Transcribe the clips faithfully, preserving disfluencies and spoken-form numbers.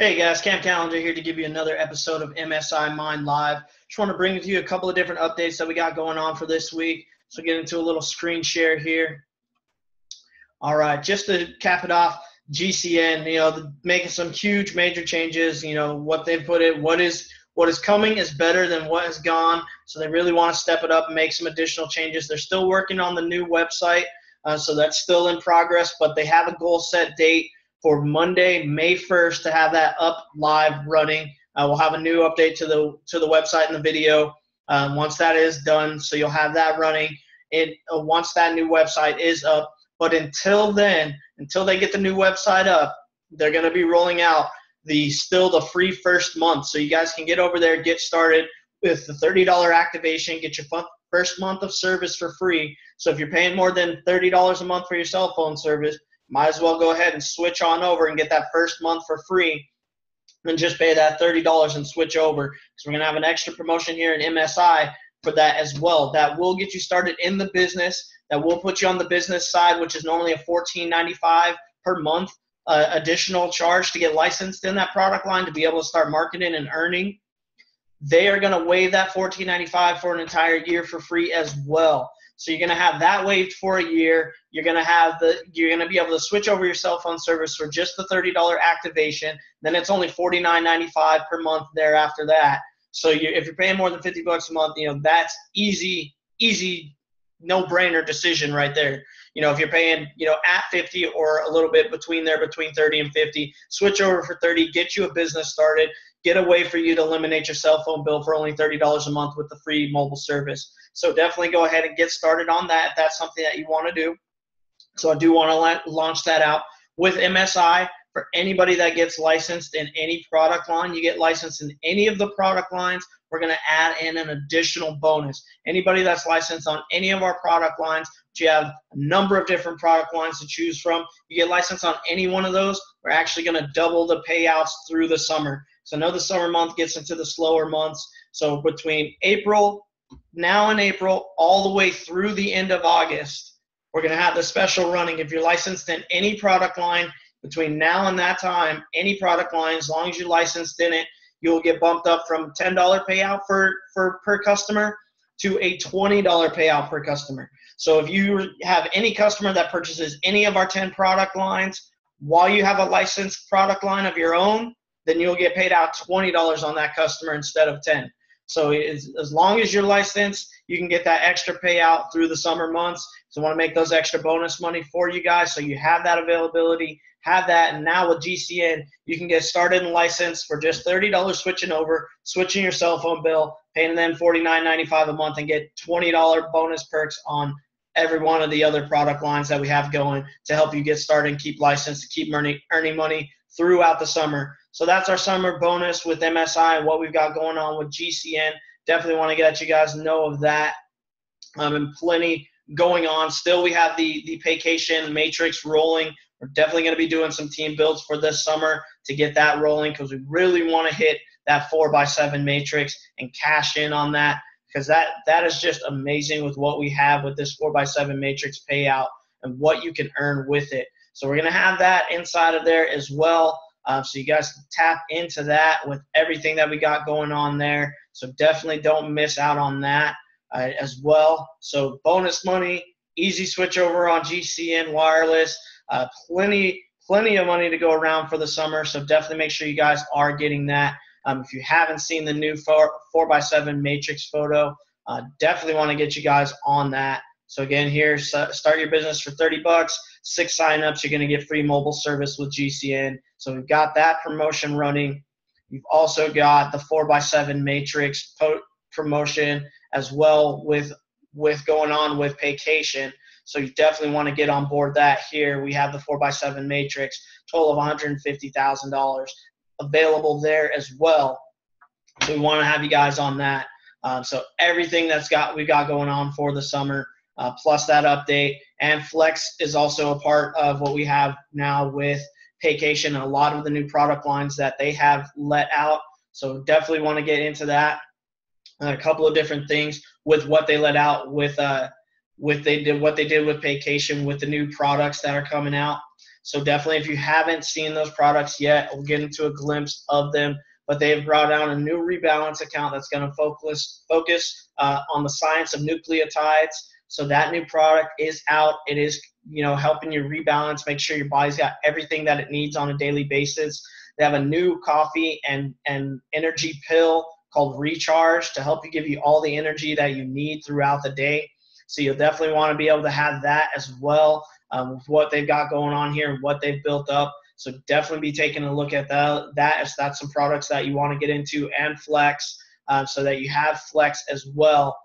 Hey guys, Cam Callender here to give you another episode of M S I Mind Live. Just want to bring to you a couple of different updates that we got going on for this week. So get into a little screen share here. All right, just to cap it off, G C N, you know, making some huge major changes. You know, what they've put in, what is what is coming is better than what has gone. So they really want to step it up and make some additional changes. They're still working on the new website, uh, so that's still in progress, but they have a goal set date for Monday, May first, to have that up, live, running. Uh, we'll have a new update to the to the website and the video um, once that is done, so you'll have that running it, uh, once that new website is up. But until then, until they get the new website up, they're going to be rolling out the still the free first month. So you guys can get over there, get started with the thirty dollar activation, get your fun, first month of service for free. So if you're paying more than thirty dollars a month for your cell phone service, might as well go ahead and switch on over and get that first month for free and just pay that thirty dollars and switch over. So we're going to have an extra promotion here in M S I for that as well. That will get you started in the business. That will put you on the business side, which is normally a fourteen ninety-five per month uh, additional charge to get licensed in that product line to be able to start marketing and earning. They are going to waive that fourteen ninety-five for an entire year for free as well. So you're going to have that waived for a year. You're going to have the you're going to be able to switch over your cell phone service for just the thirty dollar activation. Then it's only forty-nine ninety-five per month thereafter that. So you, if you're paying more than fifty bucks a month, you know, that's easy, easy, no-brainer decision right there. You know, if you're paying, you know, at fifty or a little bit between there, between thirty and fifty, switch over for thirty, get you a business started, get a way for you to eliminate your cell phone bill for only thirty dollars a month with the free mobile service. So definitely go ahead and get started on that if that's something that you want to do. So I do want to la launch that out with M S I for anybody that gets licensed in any product line. You get licensed in any of the product lines, we're going to add in an additional bonus. Anybody that's licensed on any of our product lines, which you have a number of different product lines to choose from, you get licensed on any one of those, we're actually going to double the payouts through the summer. So I know the summer month gets into the slower months. So between April, now in April, all the way through the end of August, we're going to have the special running. If you're licensed in any product line, between now and that time, any product line, as long as you're licensed in it, you'll get bumped up from ten dollar payout for, for per customer to a twenty dollar payout per customer. So if you have any customer that purchases any of our ten product lines while you have a licensed product line of your own, then you'll get paid out twenty dollars on that customer instead of ten. So is, as long as you're licensed, you can get that extra payout through the summer months. So I want to make those extra bonus money for you guys so you have that availability, have that. And now with G C N, you can get started and licensed for just thirty dollars switching over, switching your cell phone bill, paying them forty-nine ninety-five a month, and get twenty dollar bonus perks on every one of the other product lines that we have going to help you get started and keep licensed, to keep earning, earning money throughout the summer. So that's our summer bonus with M S I and what we've got going on with G C N. Definitely want to let you guys know of that, um, and plenty going on. Still, we have the, the Paycation Matrix rolling. We're definitely going to be doing some team builds for this summer to get that rolling because we really want to hit that four by seven matrix and cash in on that because that, that is just amazing with what we have with this four by seven matrix payout and what you can earn with it. So we're going to have that inside of there as well. Um, so you guys can tap into that with everything that we got going on there. So definitely don't miss out on that uh, as well. So bonus money, easy switch over on G C N wireless, uh, plenty, plenty of money to go around for the summer. So definitely make sure you guys are getting that. Um, if you haven't seen the new four by seven matrix photo, uh, definitely want to get you guys on that. So again, here, start your business for thirty bucks, six signups, you're going to get free mobile service with G C N. So we've got that promotion running. You've also got the four by seven matrix promotion as well with, with going on with Paycation. So you definitely want to get on board that here. We have the four by seven matrix, total of one hundred fifty thousand dollars available there as well. So we want to have you guys on that. Um, so everything that's got we've got going on for the summer, Uh, plus that update, and Flex is also a part of what we have now with Paycation and a lot of the new product lines that they have let out. So definitely want to get into that. And a couple of different things with what they let out with uh, with they did what they did with Paycation with the new products that are coming out. So definitely, if you haven't seen those products yet, we'll get into a glimpse of them. But they've brought down a new rebalance account that's going to focus focus uh, on the science of nucleotides. So that new product is out. It is, you know, helping you rebalance, make sure your body's got everything that it needs on a daily basis. They have a new coffee and, and energy pill called Recharge to help you give you all the energy that you need throughout the day. So you'll definitely want to be able to have that as well, um, with what they've got going on here and what they've built up. So definitely be taking a look at that, that if that's some products that you want to get into, and Flex, uh, so that you have Flex as well.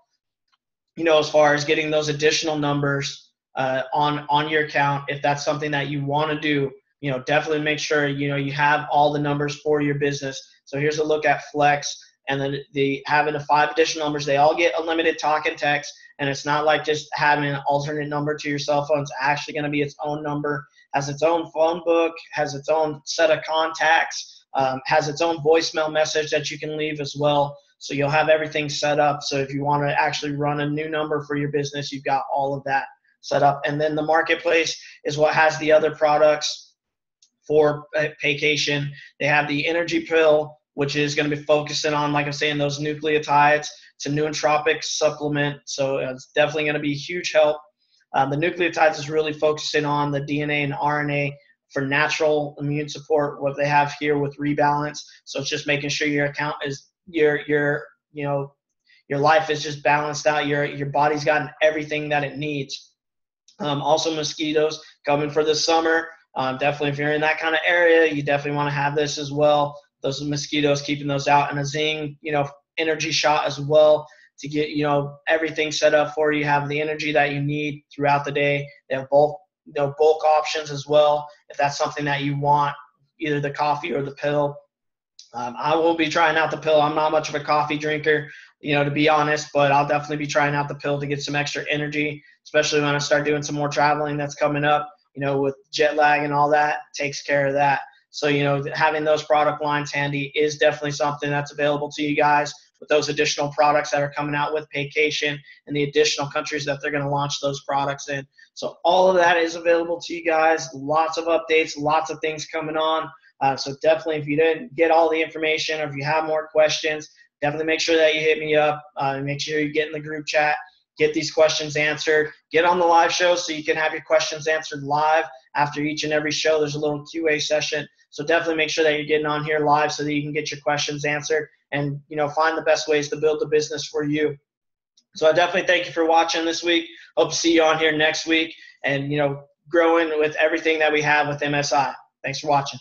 You know, as far as getting those additional numbers uh, on, on your account, if that's something that you want to do, you know, definitely make sure, you know, you have all the numbers for your business. So here's a look at Flex, and then the having the five additional numbers. They all get unlimited talk and text, and it's not like just having an alternate number to your cell phone. It's actually going to be its own number, has its own phone book, has its own set of contacts, um, has its own voicemail message that you can leave as well. So you'll have everything set up. So if you want to actually run a new number for your business, you've got all of that set up. And then the marketplace is what has the other products for Paycation. They have the energy pill, which is going to be focusing on, like I'm saying, those nucleotides. It's a nootropic supplement, so it's definitely going to be a huge help. Um, the nucleotides is really focusing on the D N A and R N A for natural immune support, what they have here with rebalance. So it's just making sure your account is your your you know your life is just balanced out, your your body's gotten everything that it needs. Um, also, mosquitoes coming for the summer, um, definitely if you're in that kind of area, you definitely want to have this as well. Those mosquitoes, keeping those out, and a zing you know energy shot as well to get you know everything set up for you, have the energy that you need throughout the day. They have bulk you know bulk options as well if that's something that you want, either the coffee or the pill. Um, I will be trying out the pill. I'm not much of a coffee drinker, you know, to be honest, but I'll definitely be trying out the pill to get some extra energy, especially when I start doing some more traveling that's coming up, you know, with jet lag and all that, takes care of that. So, you know, having those product lines handy is definitely something that's available to you guys with those additional products that are coming out with Paycation and the additional countries that they're going to launch those products in. So all of that is available to you guys. Lots of updates, lots of things coming on. Uh, so definitely, if you didn't get all the information, or if you have more questions, definitely make sure that you hit me up. Uh, make sure you get in the group chat, get these questions answered, get on the live show so you can have your questions answered live after each and every show. There's a little Q and A session. So definitely make sure that you're getting on here live so that you can get your questions answered and, you know, find the best ways to build the business for you. So I definitely thank you for watching this week. Hope to see you on here next week and, you know, growing with everything that we have with M S I. Thanks for watching.